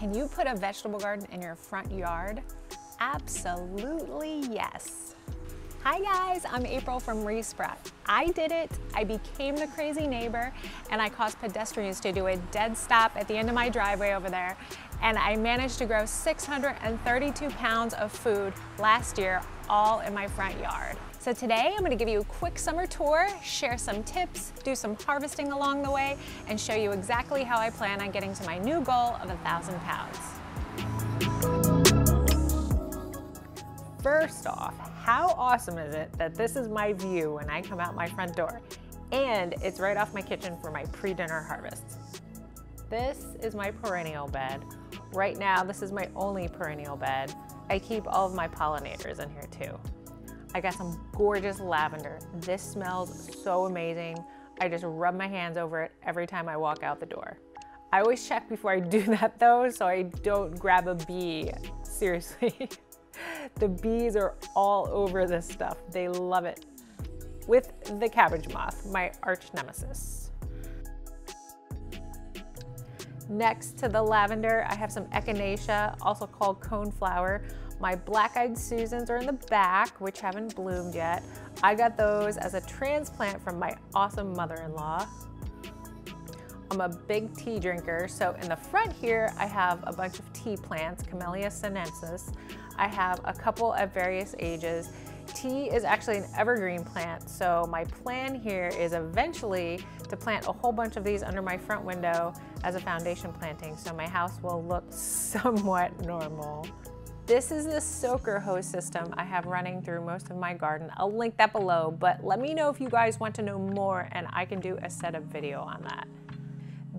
Can you put a vegetable garden in your front yard? Absolutely yes. Hi guys, I'm April from ReSprout. I did it, I became the crazy neighbor, and I caused pedestrians to do a dead stop at the end of my driveway over there, and I managed to grow 632 pounds of food last year, all in my front yard. So today I'm gonna give you a quick summer tour, share some tips, do some harvesting along the way, and show you exactly how I plan on getting to my new goal of 1,000 pounds. First off, how awesome is it that this is my view when I come out my front door? And it's right off my kitchen for my pre-dinner harvests. This is my perennial bed. Right now, this is my only perennial bed. I keep all of my pollinators in here too. I got some gorgeous lavender. This smells so amazing. I just rub my hands over it every time I walk out the door. I always check before I do that though, so I don't grab a bee, seriously. The bees are all over this stuff. They love it. With the cabbage moth, my arch nemesis. Next to the lavender, I have some echinacea, also called coneflower. My black-eyed Susans are in the back, which haven't bloomed yet. I got those as a transplant from my awesome mother-in-law. I'm a big tea drinker, so in the front here, I have a bunch of tea plants, Camellia sinensis. I have a couple at various ages. Tea is actually an evergreen plant, so my plan here is eventually to plant a whole bunch of these under my front window as a foundation planting, so my house will look somewhat normal. This is the soaker hose system I have running through most of my garden. I'll link that below, but let me know if you guys want to know more and I can do a setup video on that.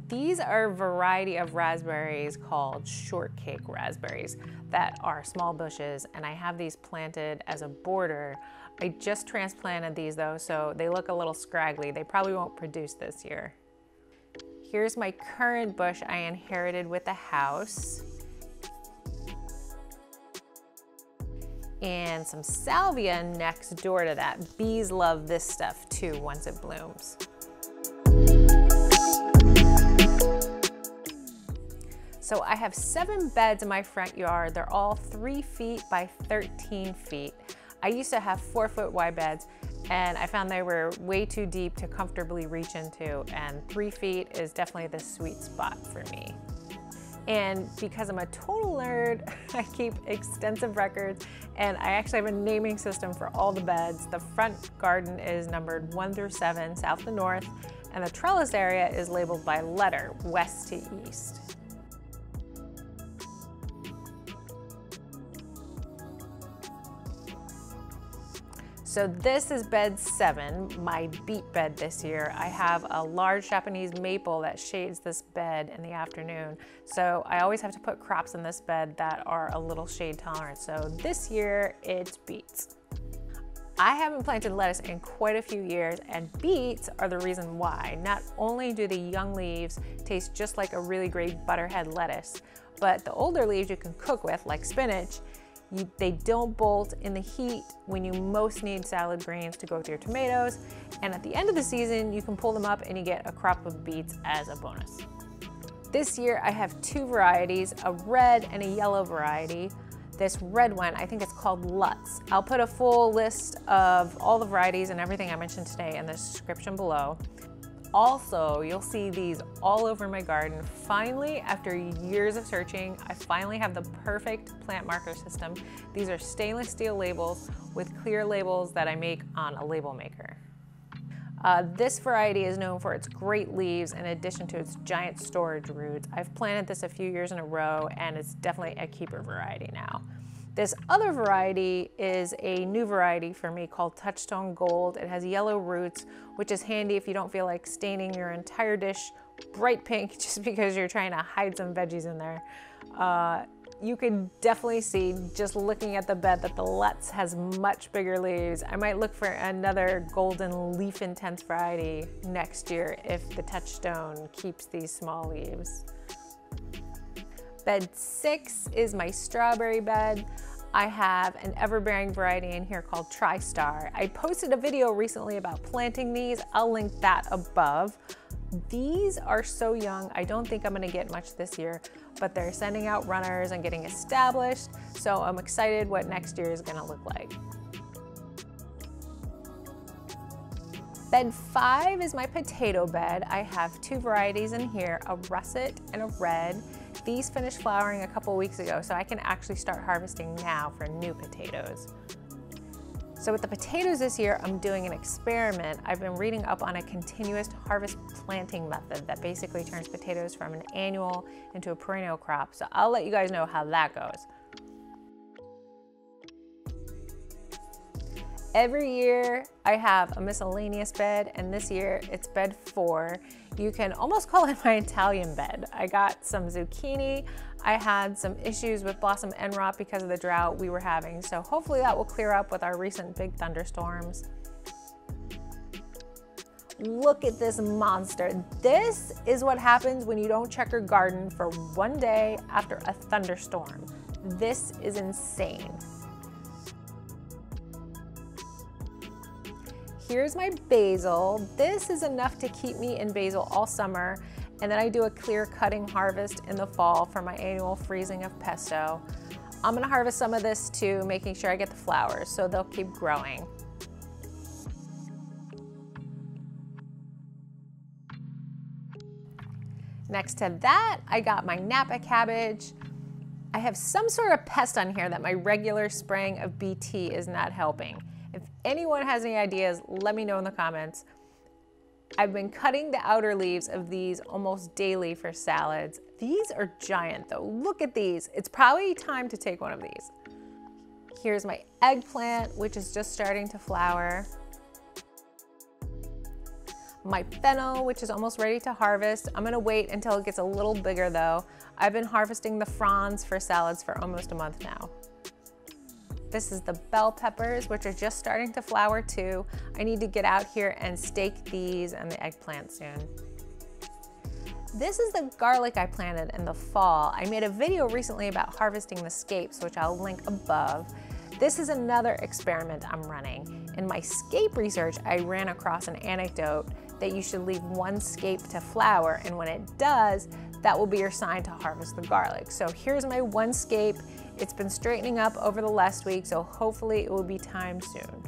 These are a variety of raspberries called shortcake raspberries that are small bushes, and I have these planted as a border. I just transplanted these though, so they look a little scraggly. They probably won't produce this year. Here's my current bush I inherited with the house. And some salvia next door to that. Bees love this stuff too once it blooms. So I have 7 beds in my front yard. They're all 3 feet by 13 feet. I used to have 4-foot wide beds and I found they were way too deep to comfortably reach into, and 3 feet is definitely the sweet spot for me. And because I'm a total nerd, I keep extensive records, and I actually have a naming system for all the beds. The front garden is numbered 1 through 7, south to north, and the trellis area is labeled by letter, west to east. So this is bed 7, my beet bed this year. I have a large Japanese maple that shades this bed in the afternoon. So I always have to put crops in this bed that are a little shade tolerant. So this year it's beets. I haven't planted lettuce in quite a few years, and beets are the reason why. Not only do the young leaves taste just like a really great butterhead lettuce, but the older leaves you can cook with, like spinach, they don't bolt in the heat when you most need salad greens to go with your tomatoes. And at the end of the season, you can pull them up and you get a crop of beets as a bonus. This year I have 2 varieties, a red and a yellow variety. This red one, I think it's called Lutz. I'll put a full list of all the varieties and everything I mentioned today in the description below. Also, you'll see these all over my garden. Finally, after years of searching, I finally have the perfect plant marker system. These are stainless steel labels with clear labels that I make on a label maker. This variety is known for its great leaves in addition to its giant storage roots. I've planted this a few years in a row, and it's definitely a keeper variety now. This other variety is a new variety for me called Touchstone Gold. It has yellow roots, which is handy if you don't feel like staining your entire dish bright pink just because you're trying to hide some veggies in there. You can definitely see just looking at the bed that the Lutz has much bigger leaves. I might look for another golden leaf intense variety next year if the Touchstone keeps these small leaves. Bed 6 is my strawberry bed. I have an everbearing variety in here called TriStar. I posted a video recently about planting these. I'll link that above. These are so young, I don't think I'm gonna get much this year, but they're sending out runners and getting established, so I'm excited what next year is gonna look like. Bed 5 is my potato bed. I have two varieties in here, a russet and a red. These finished flowering a couple weeks ago, so I can actually start harvesting now for new potatoes. So with the potatoes this year, I'm doing an experiment. I've been reading up on a continuous harvest planting method that basically turns potatoes from an annual into a perennial crop. So I'll let you guys know how that goes. Every year I have a miscellaneous bed, and this year it's bed 4. You can almost call it my Italian bed. I got some zucchini. I had some issues with blossom end rot because of the drought we were having, so hopefully that will clear up with our recent big thunderstorms. Look at this monster. This is what happens when you don't check your garden for one day after a thunderstorm. This is insane. Here's my basil. This is enough to keep me in basil all summer, and then I do a clear cutting harvest in the fall for my annual freezing of pesto. I'm gonna harvest some of this too, making sure I get the flowers so they'll keep growing. Next to that, I got my Napa cabbage. I have some sort of pest on here that my regular spraying of BT is not helping. If anyone has any ideas, let me know in the comments. I've been cutting the outer leaves of these almost daily for salads. These are giant though. Look at these. It's probably time to take one of these. Here's my eggplant, which is just starting to flower. My fennel, which is almost ready to harvest. I'm gonna wait until it gets a little bigger though. I've been harvesting the fronds for salads for almost a month now. This is the bell peppers, which are just starting to flower too. I need to get out here and stake these and the eggplant soon. This is the garlic I planted in the fall. I made a video recently about harvesting the scapes, which I'll link above. This is another experiment I'm running. In my scape research, I ran across an anecdote that you should leave one scape to flower, and when it does, that will be your sign to harvest the garlic. So here's my one scape. It's been straightening up over the last week, so hopefully it will be time soon.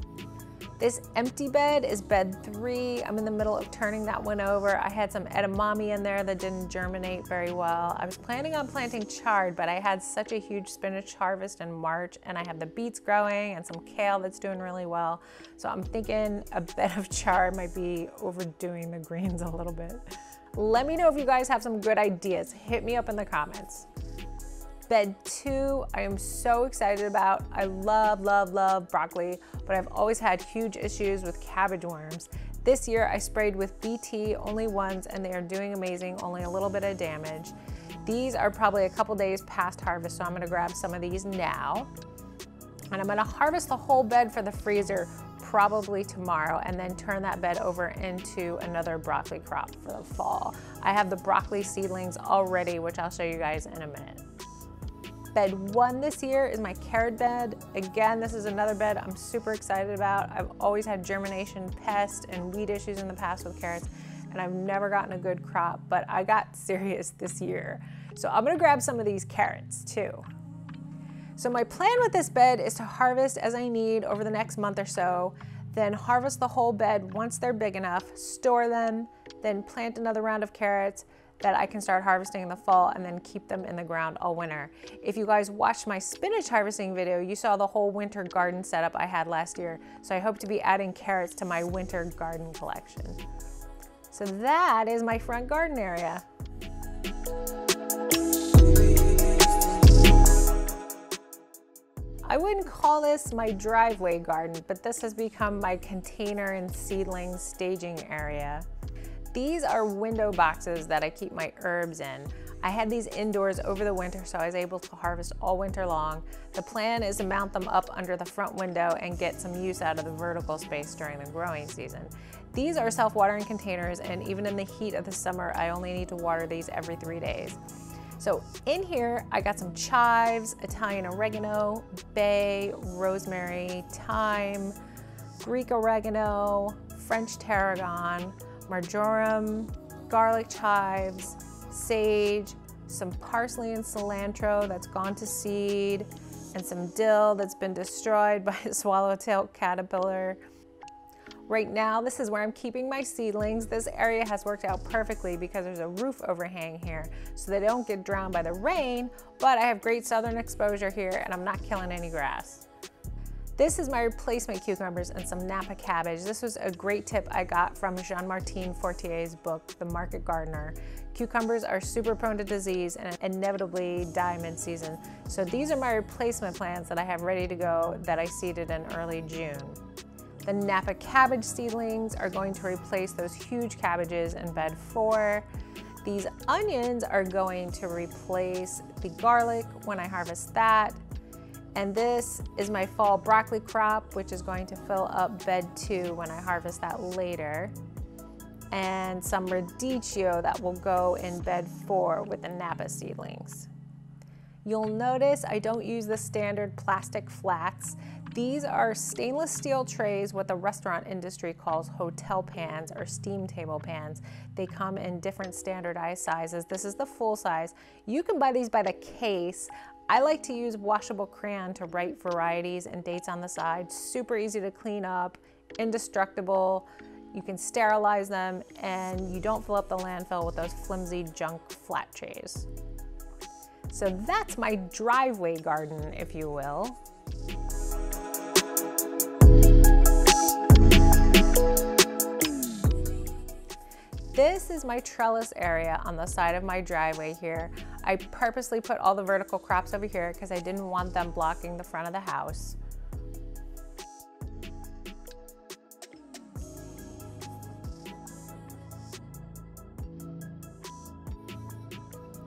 This empty bed is bed 3. I'm in the middle of turning that one over. I had some edamame in there that didn't germinate very well. I was planning on planting chard, but I had such a huge spinach harvest in March, and I have the beets growing and some kale that's doing really well. So I'm thinking a bed of chard might be overdoing the greens a little bit. Let me know if you guys have some good ideas. Hit me up in the comments. Bed 2, I am so excited about. I love, love, love broccoli, but I've always had huge issues with cabbage worms. This year I sprayed with BT only once, and they are doing amazing, only a little bit of damage. These are probably a couple days past harvest, so I'm gonna grab some of these now. And I'm gonna harvest the whole bed for the freezer probably tomorrow, and then turn that bed over into another broccoli crop for the fall. I have the broccoli seedlings already, which I'll show you guys in a minute. Bed 1 this year is my carrot bed. Again, this is another bed I'm super excited about. I've always had germination, pest, and weed issues in the past with carrots, and I've never gotten a good crop, but I got serious this year. So I'm gonna grab some of these carrots too. So my plan with this bed is to harvest as I need over the next month or so, then harvest the whole bed once they're big enough, store them, then plant another round of carrots that I can start harvesting in the fall, and then keep them in the ground all winter. If you guys watched my spinach harvesting video, you saw the whole winter garden setup I had last year, so I hope to be adding carrots to my winter garden collection. So that is my front garden area. I wouldn't call this my driveway garden, but this has become my container and seedling staging area. These are window boxes that I keep my herbs in. I had these indoors over the winter, so I was able to harvest all winter long. The plan is to mount them up under the front window and get some use out of the vertical space during the growing season. These are self-watering containers, and even in the heat of the summer, I only need to water these every 3 days. So in here, I got some chives, Italian oregano, bay, rosemary, thyme, Greek oregano, French tarragon, marjoram, garlic chives, sage, some parsley and cilantro that's gone to seed, and some dill that's been destroyed by a swallowtail caterpillar. Right now, this is where I'm keeping my seedlings. This area has worked out perfectly because there's a roof overhang here, so they don't get drowned by the rain, but I have great southern exposure here and I'm not killing any grass. This is my replacement cucumbers and some Napa cabbage. This was a great tip I got from Jean-Martin Fortier's book, The Market Gardener. Cucumbers are super prone to disease and inevitably die mid-season. So these are my replacement plants that I have ready to go that I seeded in early June. The Napa cabbage seedlings are going to replace those huge cabbages in bed 4. These onions are going to replace the garlic when I harvest that. And this is my fall broccoli crop, which is going to fill up bed 2 when I harvest that later. And some radicchio that will go in bed 4 with the Napa seedlings. You'll notice I don't use the standard plastic flats. These are stainless steel trays, what the restaurant industry calls hotel pans or steam table pans. They come in different standardized sizes. This is the full size. You can buy these by the case. I like to use washable crayon to write varieties and dates on the side. Super easy to clean up, indestructible. You can sterilize them and you don't fill up the landfill with those flimsy junk flat trays. So that's my driveway garden, if you will. This is my trellis area on the side of my driveway here. I purposely put all the vertical crops over here because I didn't want them blocking the front of the house.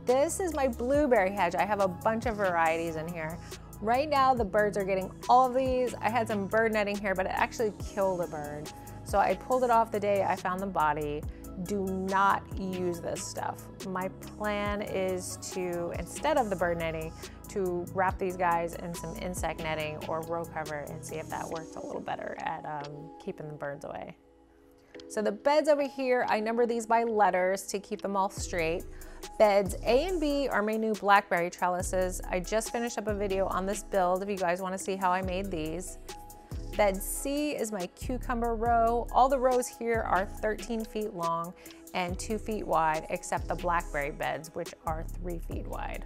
This is my blueberry hedge. I have a bunch of varieties in here. Right now, the birds are getting all of these. I had some bird netting here, but it actually killed a bird. So I pulled it off the day I found the body. Do not use this stuff. My plan is to, instead of the bird netting, to wrap these guys in some insect netting or row cover and see if that works a little better at keeping the birds away. So the beds over here, I number these by letters to keep them all straight. Beds A and B are my new blackberry trellises. I just finished up a video on this build if you guys want to see how I made these. Bed C is my cucumber row. All the rows here are 13 feet long and 2 feet wide, except the blackberry beds, which are 3 feet wide.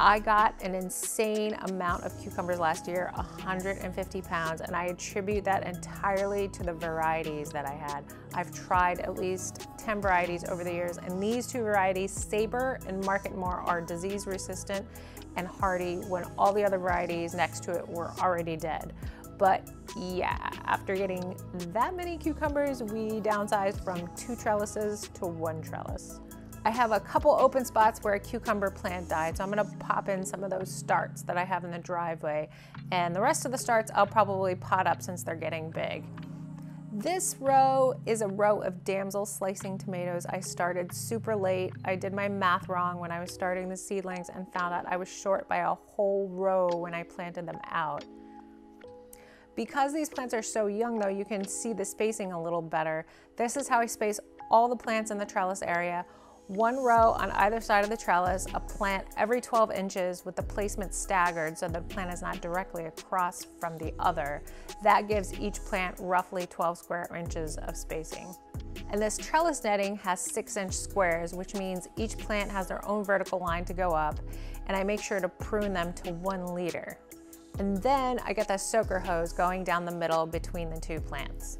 I got an insane amount of cucumbers last year, 150 pounds, and I attribute that entirely to the varieties that I had. I've tried at least 10 varieties over the years, and these two varieties, Saber and Marketmore, are disease resistant and hardy when all the other varieties next to it were already dead. But yeah, after getting that many cucumbers, we downsized from 2 trellises to 1 trellis. I have a couple open spots where a cucumber plant died, so I'm gonna pop in some of those starts that I have in the driveway. And the rest of the starts I'll probably pot up since they're getting big. This row is a row of damsel slicing tomatoes. I started super late. I did my math wrong when I was starting the seedlings and found out I was short by a whole row when I planted them out. Because these plants are so young though, you can see the spacing a little better. This is how I space all the plants in the trellis area. 1 row on either side of the trellis, a plant every 12 inches with the placement staggered so the plant is not directly across from the other. That gives each plant roughly 12 square inches of spacing. And this trellis netting has 6-inch squares, which means each plant has their own vertical line to go up, and I make sure to prune them to 1 liter. And then I get that soaker hose going down the middle between the two plants.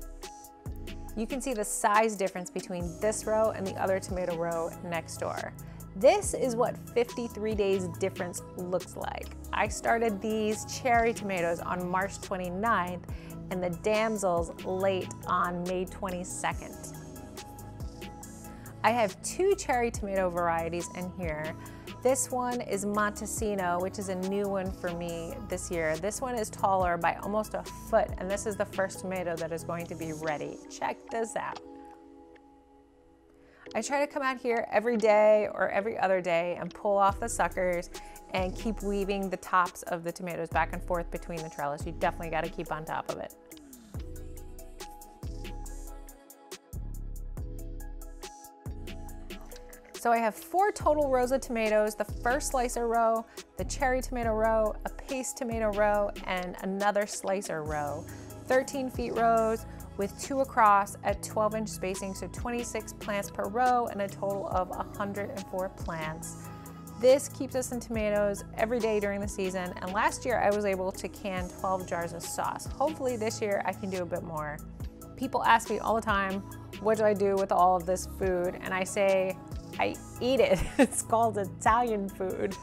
You can see the size difference between this row and the other tomato row next door. This is what 53 days difference looks like. I started these cherry tomatoes on March 29th and the damsels late on May 22nd. I have 2 cherry tomato varieties in here. This one is Montesino, which is a new one for me this year. This one is taller by almost a foot, and this is the first tomato that is going to be ready. Check this out. I try to come out here every day or every other day and pull off the suckers and keep weaving the tops of the tomatoes back and forth between the trellis. You definitely got to keep on top of it. So I have 4 total rows of tomatoes, the first slicer row, the cherry tomato row, a paste tomato row, and another slicer row. 13-foot rows with 2 across at 12-inch spacing, so 26 plants per row and a total of 104 plants. This keeps us in tomatoes every day during the season, and last year I was able to can 12 jars of sauce. Hopefully this year I can do a bit more. People ask me all the time, what do I do with all of this food? And I say, I eat it. It's called Italian food.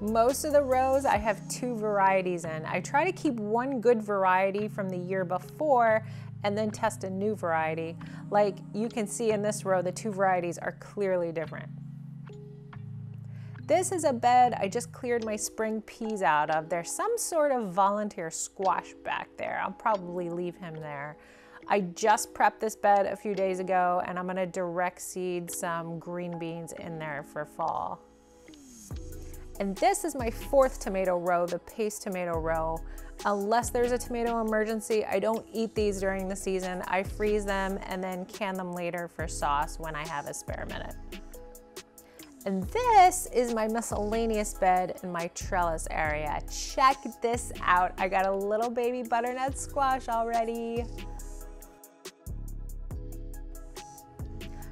Most of the rows I have 2 varieties in. I try to keep one good variety from the year before and then test a new variety. Like you can see in this row, the 2 varieties are clearly different. This is a bed I just cleared my spring peas out of. There's some sort of volunteer squash back there. I'll probably leave him there. I just prepped this bed a few days ago and I'm gonna direct seed some green beans in there for fall. And this is my 4th tomato row, the paste tomato row. Unless there's a tomato emergency, I don't eat these during the season. I freeze them and then can them later for sauce when I have a spare minute. And this is my miscellaneous bed in my trellis area. Check this out. I got a little baby butternut squash already.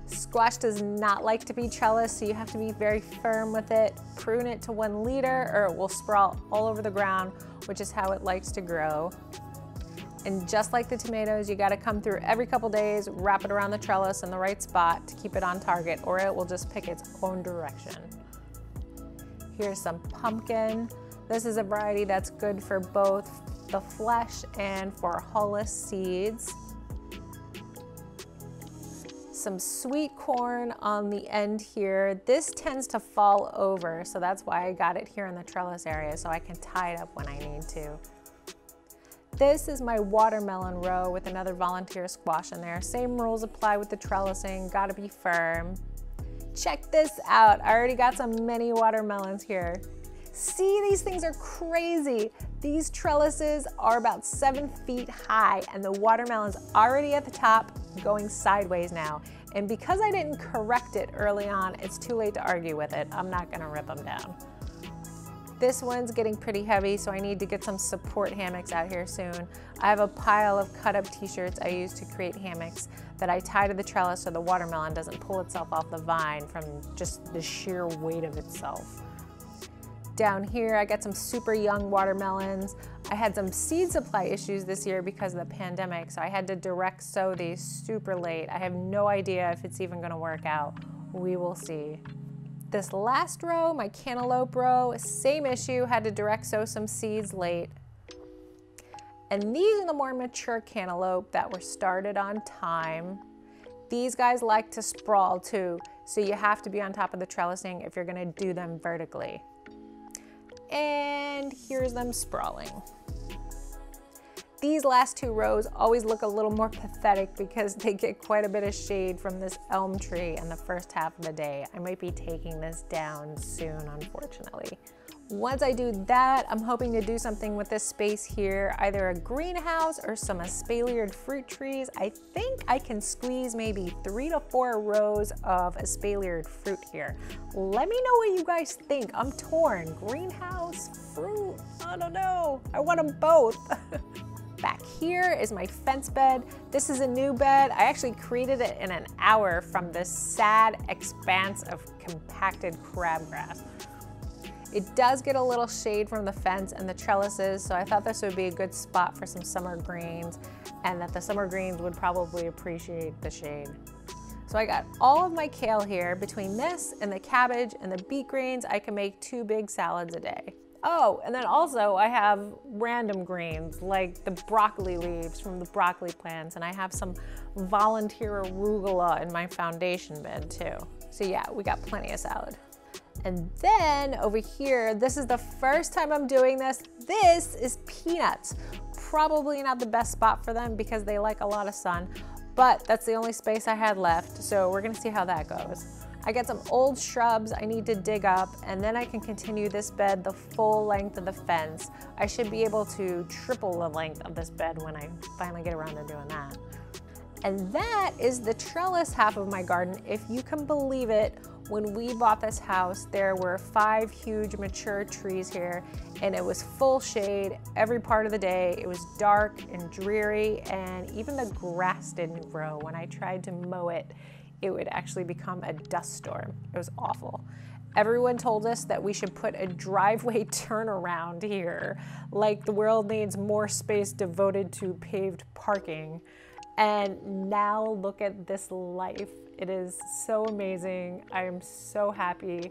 Squash does not like to be trellised, so you have to be very firm with it. Prune it to 1 liter or it will sprawl all over the ground, which is how it likes to grow. And just like the tomatoes, you gotta come through every couple days, wrap it around the trellis in the right spot to keep it on target, or it will just pick its own direction. Here's some pumpkin. This is a variety that's good for both the flesh and for hulless seeds. Some sweet corn on the end here. This tends to fall over, so that's why I got it here in the trellis area, so I can tie it up when I need to. This is my watermelon row with another volunteer squash in there. Same rules apply with the trellising, gotta be firm. Check this out, I already got some mini watermelons here. See, these things are crazy. These trellises are about 7 feet high and the watermelon's already at the top going sideways now. And because I didn't correct it early on, it's too late to argue with it. I'm not gonna rip them down. This one's getting pretty heavy, so I need to get some support hammocks out here soon. I have a pile of cut-up t-shirts I use to create hammocks that I tie to the trellis so the watermelon doesn't pull itself off the vine from just the sheer weight of itself. Down here, I got some super young watermelons. I had some seed supply issues this year because of the pandemic, so I had to direct sow these super late. I have no idea if it's even gonna work out. We will see. This last row, my cantaloupe row, same issue, had to direct sow some seeds late. And these are the more mature cantaloupe that were started on time. These guys like to sprawl too, so you have to be on top of the trellising if you're gonna do them vertically. And here's them sprawling. These last 2 rows always look a little more pathetic because they get quite a bit of shade from this elm tree in the first half of the day. I might be taking this down soon, unfortunately. Once I do that, I'm hoping to do something with this space here, either a greenhouse or some espaliered fruit trees. I think I can squeeze maybe 3 to 4 rows of espaliered fruit here. Let me know what you guys think. I'm torn. Greenhouse, fruit, I don't know. I want them both. Back here is my fence bed. This is a new bed. I actually created it in an hour from this sad expanse of compacted crabgrass. It does get a little shade from the fence and the trellises, so I thought this would be a good spot for some summer greens and that the summer greens would probably appreciate the shade. So I got all of my kale here. Between this and the cabbage and the beet greens, I can make 2 big salads a day. Oh, and then also I have random greens like the broccoli leaves from the broccoli plants, and I have some volunteer arugula in my foundation bed too. So yeah, we got plenty of salad. And then over here, this is the first time I'm doing this. This is peanuts. Probably not the best spot for them because they like a lot of sun, but that's the only space I had left. So we're gonna see how that goes. I got some old shrubs I need to dig up, and then I can continue this bed the full length of the fence. I should be able to triple the length of this bed when I finally get around to doing that. And that is the trellis half of my garden. If you can believe it, when we bought this house, there were 5 huge mature trees here, and it was full shade every part of the day. It was dark and dreary, and even the grass didn't grow. When I tried to mow it, it would actually become a dust storm. It was awful. Everyone told us that we should put a driveway turnaround here, like the world needs more space devoted to paved parking. And now look at this life. It is so amazing. I am so happy.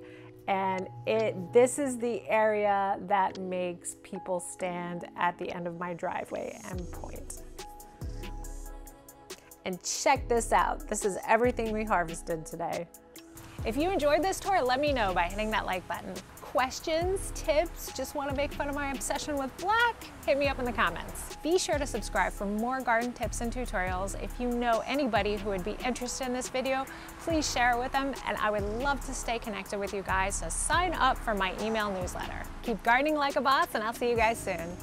And this is the area that makes people stand at the end of my driveway and point. And check this out. This is everything we harvested today. If you enjoyed this tour, let me know by hitting that like button. Questions, tips, just want to make fun of my obsession with black? Hit me up in the comments. Be sure to subscribe for more garden tips and tutorials. If you know anybody who would be interested in this video, please share it with them, and I would love to stay connected with you guys, so sign up for my email newsletter. Keep gardening like a boss, and I'll see you guys soon.